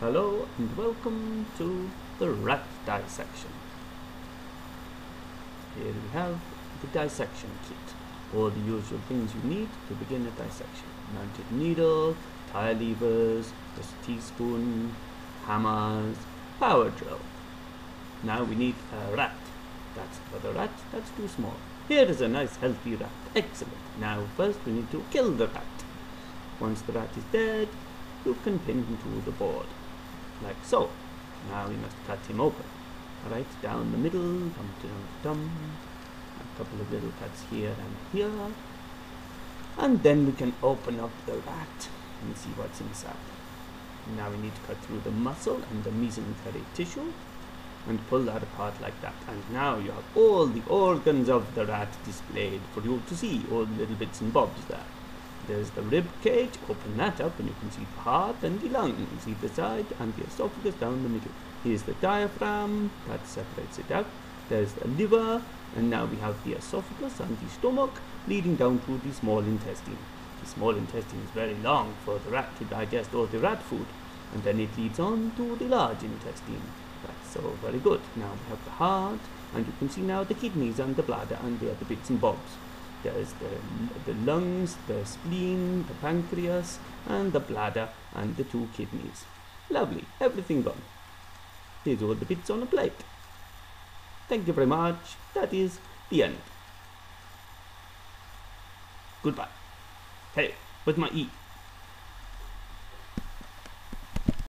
Hello and welcome to the rat dissection. Here we have the dissection kit, all the usual things you need to begin a dissection: mounted needle, tire levers, a teaspoon, hammers, power drill. Now we need a rat. That's for the rat, that's too small. Here is a nice healthy rat, excellent. Now first we need to kill the rat. Once the rat is dead, you can pin him to the board. Like so. Now we must cut him open. Right down the middle, a couple of little cuts here and here. And then we can open up the rat and see what's inside. Now we need to cut through the muscle and the mesentery tissue and pull that apart like that. And now you have all the organs of the rat displayed for you to see, all the little bits and bobs there. There's the rib cage, open that up and you can see the heart and the lungs, either side, and the esophagus down the middle. Here's the diaphragm, that separates it out. There's the liver, and now we have the esophagus and the stomach leading down to the small intestine. The small intestine is very long for the rat to digest all the rat food, and then it leads on to the large intestine. That's so very good. Now we have the heart, and you can see now the kidneys and the bladder and the other bits and bobs. There's the lungs, the spleen, the pancreas, and the bladder, and the two kidneys. Lovely, everything gone. Here's all the bits on a plate. Thank you very much. That is the end. Goodbye. Hey, with my E.